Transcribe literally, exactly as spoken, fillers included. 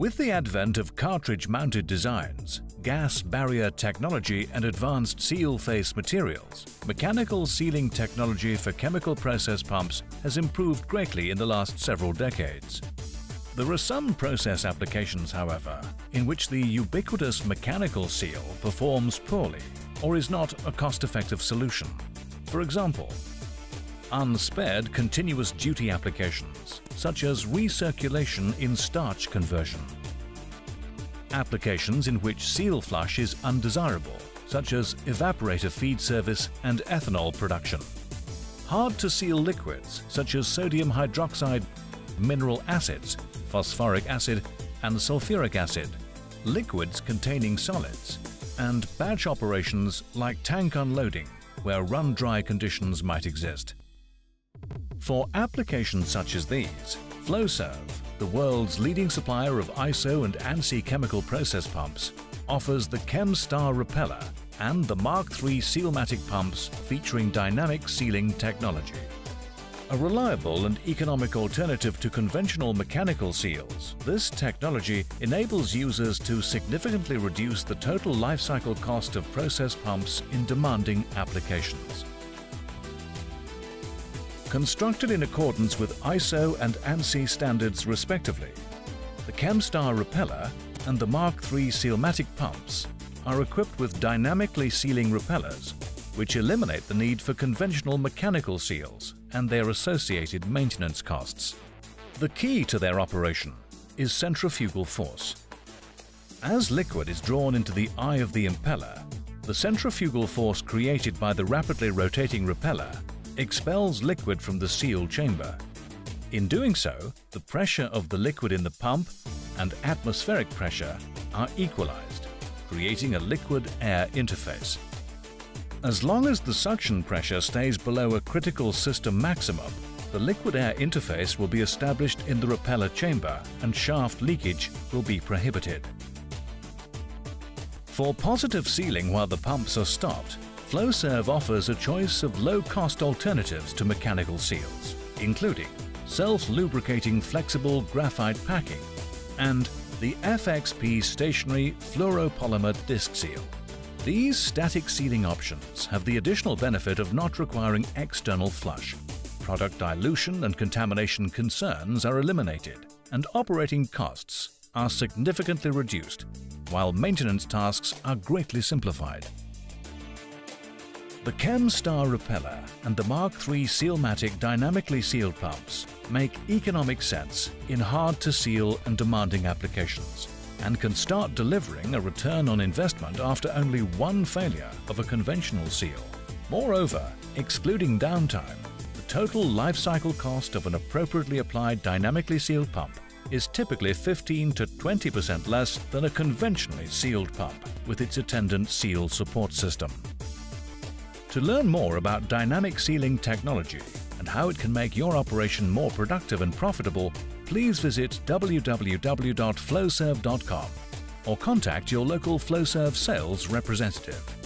With the advent of cartridge-mounted designs, gas barrier technology and advanced seal face materials, mechanical sealing technology for chemical process pumps has improved greatly in the last several decades. There are some process applications, however, in which the ubiquitous mechanical seal performs poorly or is not a cost-effective solution. For example, unspared continuous duty applications, such as recirculation in starch conversion. Applications in which seal flush is undesirable, such as evaporator feed service and ethanol production. Hard-to-seal liquids, such as sodium hydroxide, mineral acids, phosphoric acid and sulfuric acid, liquids containing solids, and batch operations like tank unloading, where run-dry conditions might exist. For applications such as these, Flowserve, the world's leading supplier of I S O and ANSI chemical process pumps, offers the ChemStar Repeller and the Mark three Sealmatic pumps featuring dynamic sealing technology. A reliable and economic alternative to conventional mechanical seals, this technology enables users to significantly reduce the total lifecycle cost of process pumps in demanding applications. Constructed in accordance with I S O and ANSI standards respectively, the ChemStar Repeller and the Mark three Sealmatic pumps are equipped with dynamically sealing repellers, which eliminate the need for conventional mechanical seals and their associated maintenance costs. The key to their operation is centrifugal force. As liquid is drawn into the eye of the impeller, the centrifugal force created by the rapidly rotating repeller expels liquid from the seal chamber. In doing so, the pressure of the liquid in the pump and atmospheric pressure are equalized, creating a liquid-air interface. As long as the suction pressure stays below a critical system maximum, the liquid-air interface will be established in the repeller chamber and shaft leakage will be prohibited. For positive sealing while the pumps are stopped, Flowserve offers a choice of low-cost alternatives to mechanical seals, including self-lubricating flexible graphite packing and the F X P stationary fluoropolymer disc seal. These static sealing options have the additional benefit of not requiring external flush. Product dilution and contamination concerns are eliminated, and operating costs are significantly reduced, while maintenance tasks are greatly simplified. The ChemStar Repeller and the Mark three Sealmatic dynamically sealed pumps make economic sense in hard-to-seal and demanding applications, and can start delivering a return on investment after only one failure of a conventional seal. Moreover, excluding downtime, the total life cycle cost of an appropriately applied dynamically sealed pump is typically fifteen to twenty percent less than a conventionally sealed pump with its attendant seal support system. To learn more about dynamic sealing technology and how it can make your operation more productive and profitable, please visit w w w dot flowserve dot com or contact your local Flowserve sales representative.